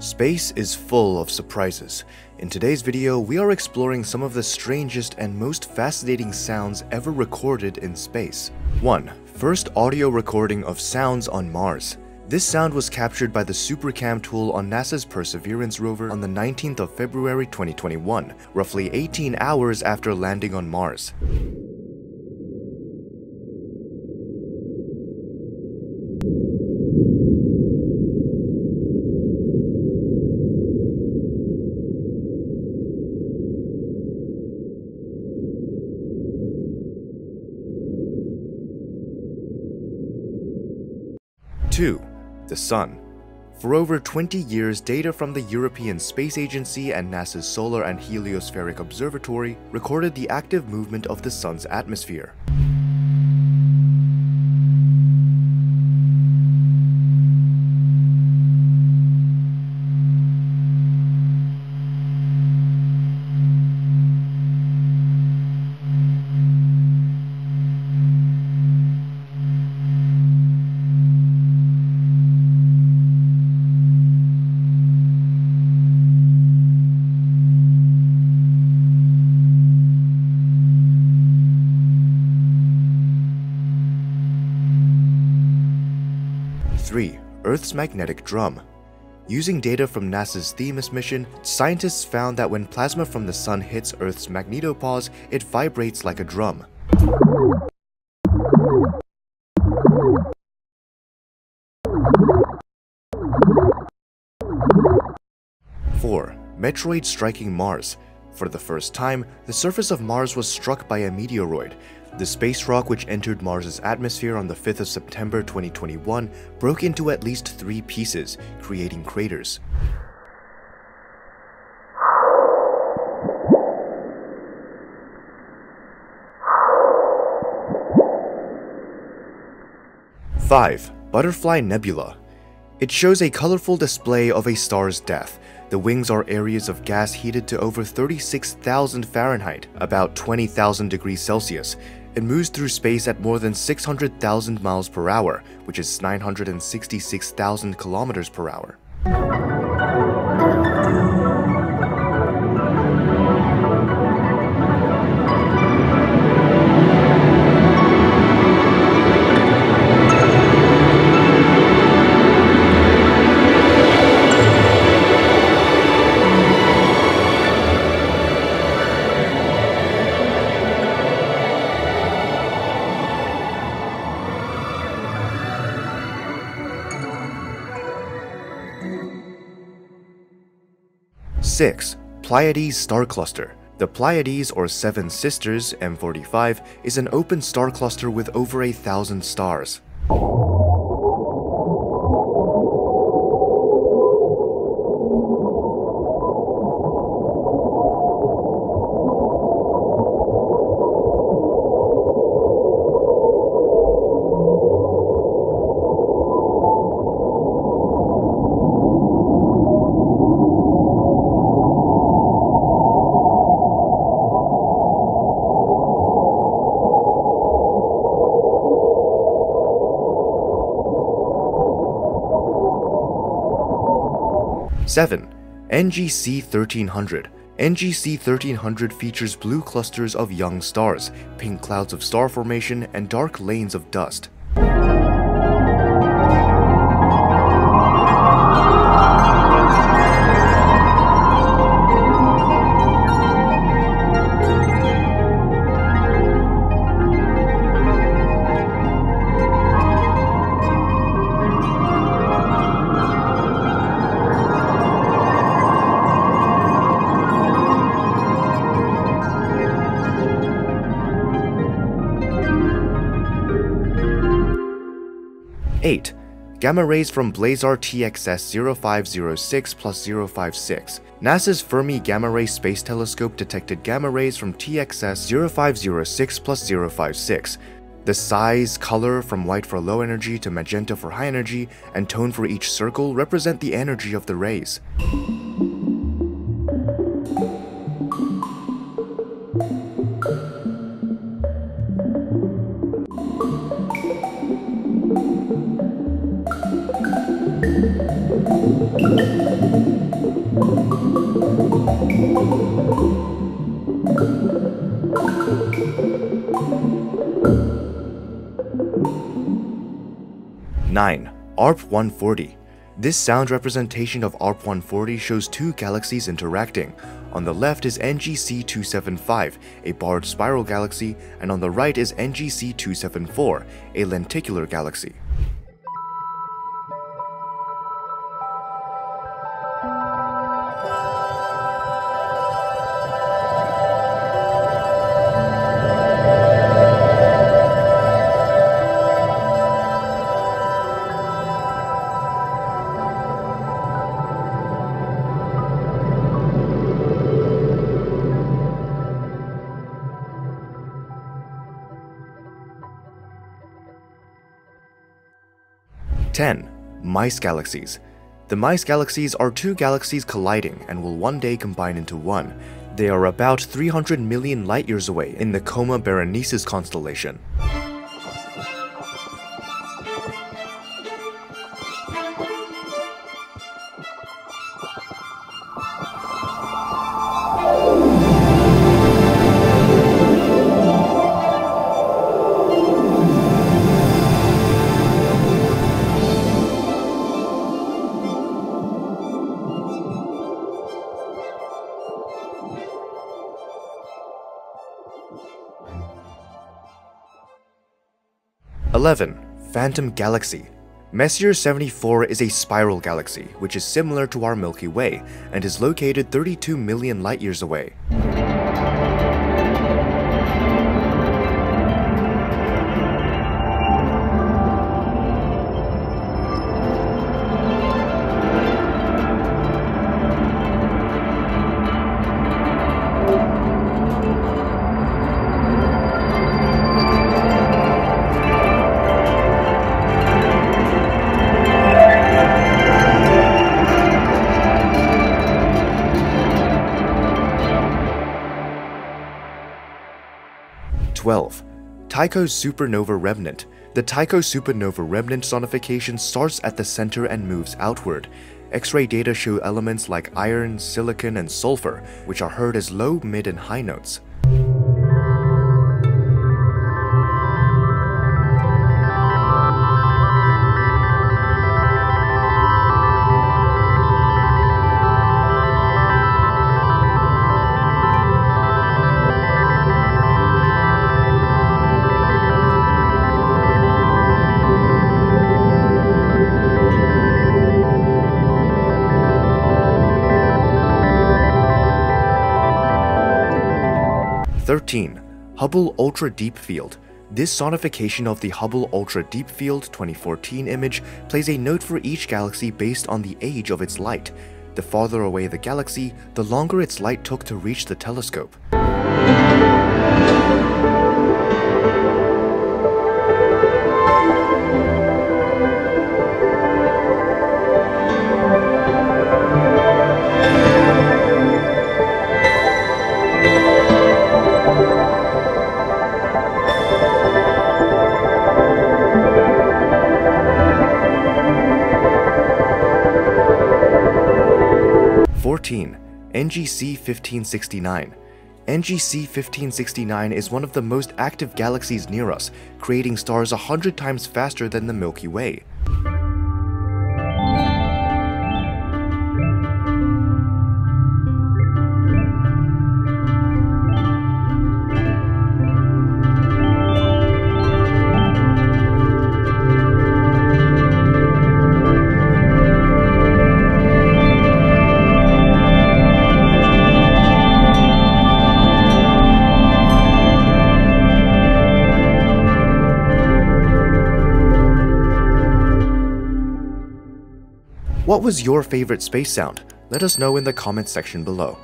Space is full of surprises. In today's video, we are exploring some of the strangest and most fascinating sounds ever recorded in space. 1. First audio recording of sounds on Mars. This sound was captured by the SuperCam tool on NASA's Perseverance rover on the 19th of February 2021, roughly 18 hours after landing on Mars. The Sun. For over 20 years, data from the European Space Agency and NASA's Solar and Heliospheric Observatory recorded the active movement of the Sun's atmosphere. Earth's magnetic drum. Using data from NASA's Themis mission, scientists found that when plasma from the sun hits Earth's magnetopause, it vibrates like a drum. Four. Meteoroid striking Mars. For the first time, the surface of Mars was struck by a meteoroid. The space rock, which entered Mars' atmosphere on the 5th of September 2021, broke into at least 3 pieces, creating craters. Five. Butterfly Nebula. It shows a colorful display of a star's death. The wings are areas of gas heated to over 36,000 Fahrenheit, about 20,000 degrees Celsius. It moves through space at more than 600,000 miles per hour, which is 966,000 kilometers per hour. Six. Pleiades star cluster. The Pleiades, or Seven Sisters M45, is an open star cluster with over 1,000 stars. Seven. NGC 1300. NGC 1300 features blue clusters of young stars, pink clouds of star formation, and dark lanes of dust. Eight. Gamma rays from blazar TXS 0506 plus 056. NASA's Fermi Gamma-ray Space Telescope detected gamma rays from TXS 0506 plus 056. The size, color, from white for low energy to magenta for high energy, and tone for each circle represent the energy of the rays. 9. ARP 140. This sound representation of ARP 140 shows two galaxies interacting. On the left is NGC 275, a barred spiral galaxy, and on the right is NGC 274, a lenticular galaxy. Mice Galaxies. The Mice Galaxies are two galaxies colliding and will one day combine into one. They are about 300 million light-years away in the Coma Berenices constellation. Phantom Galaxy. Messier 74 is a spiral galaxy, which is similar to our Milky Way, and is located 32 million light-years away. Tycho Supernova Remnant. The Tycho Supernova Remnant sonification starts at the center and moves outward. X-ray data show elements like iron, silicon, and sulfur, which are heard as low, mid, and high notes. Hubble Ultra Deep Field. This sonification of the Hubble Ultra Deep Field 2014 image plays a note for each galaxy based on the age of its light. The farther away the galaxy, the longer its light took to reach the telescope. NGC 1569. NGC 1569 is one of the most active galaxies near us, creating stars 100 times faster than the Milky Way. What was your favorite space sound? Let us know in the comments section below.